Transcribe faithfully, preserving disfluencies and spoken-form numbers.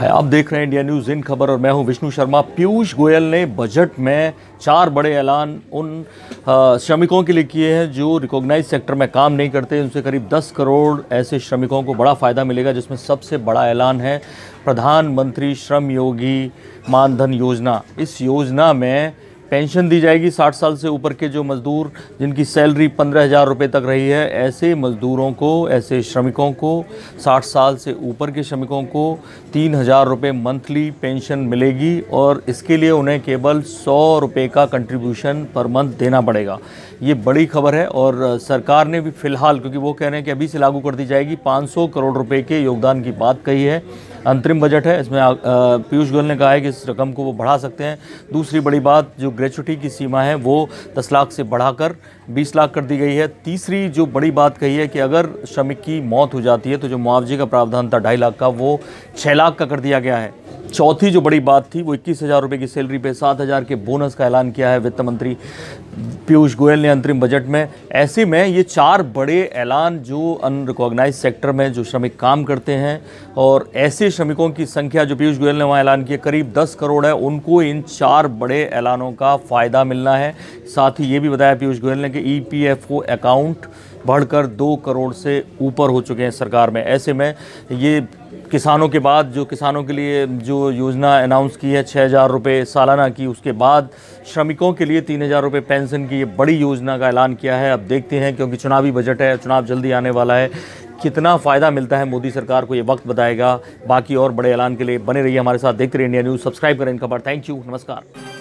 है, आप देख रहे हैं इंडिया न्यूज़ इन खबर और मैं हूं विष्णु शर्मा। पीयूष गोयल ने बजट में चार बड़े ऐलान उन श्रमिकों के लिए किए हैं जो रिकॉग्नाइज सेक्टर में काम नहीं करते। उनसे करीब दस करोड़ ऐसे श्रमिकों को बड़ा फ़ायदा मिलेगा, जिसमें सबसे बड़ा ऐलान है प्रधानमंत्री श्रम योगी मानधन योजना। इस योजना में पेंशन दी जाएगी साठ साल से ऊपर के जो मज़दूर जिनकी सैलरी पंद्रह हज़ार रुपये तक रही है, ऐसे मज़दूरों को, ऐसे श्रमिकों को, साठ साल से ऊपर के श्रमिकों को तीन हज़ार रुपये मंथली पेंशन मिलेगी और इसके लिए उन्हें केवल सौ रुपये का कंट्रीब्यूशन पर मंथ देना पड़ेगा। ये बड़ी खबर है और सरकार ने भी फ़िलहाल, क्योंकि वो कह रहे हैं कि अभी से लागू कर दी जाएगी, पाँच सौ करोड़ रुपये के योगदान की बात कही है। अंतरिम बजट है, इसमें पीयूष गोयल ने कहा है कि इस रकम को वो बढ़ा सकते हैं। दूसरी बड़ी बात, जो ग्रेचुटी की सीमा है वो दस लाख से बढ़ाकर बीस लाख कर दी गई है। तीसरी जो बड़ी बात कही है कि अगर श्रमिक की मौत हो जाती है तो जो मुआवजे का प्रावधान था ढाई लाख का, वो छः लाख का कर दिया गया है। चौथी जो बड़ी बात थी वो इक्कीस हज़ार रुपये की सैलरी पे सात हज़ार के बोनस का ऐलान किया है वित्त मंत्री पीयूष गोयल ने अंतरिम बजट में। ऐसे में ये चार बड़े ऐलान जो अनरिकॉग्नाइज सेक्टर में जो श्रमिक काम करते हैं और ऐसे श्रमिकों की संख्या जो पीयूष गोयल ने वहाँ ऐलान किया करीब दस करोड़ है, उनको इन चार बड़े ऐलानों का फ़ायदा मिलना है। साथ ही ये भी बताया पीयूष गोयल ने कि E P F O account बढ़कर दो करोड़ से ऊपर हो चुके हैं सरकार में। ऐसे में ये किसानों के बाद, जो किसानों के लिए जो योजना अनाउंस की है छः हज़ार रुपये सालाना की, उसके बाद श्रमिकों के लिए तीन हज़ार रुपये पेंशन की ये बड़ी योजना का ऐलान किया है। अब देखते हैं, क्योंकि चुनावी बजट है, चुनाव जल्दी आने वाला है, कितना फ़ायदा मिलता है मोदी सरकार को ये वक्त बताएगा। बाकी और बड़े ऐलान के लिए बने रहिए हमारे साथ, देखते रहिए इंडिया न्यूज़। सब्सक्राइब करें इनखबर। थैंक यू, नमस्कार।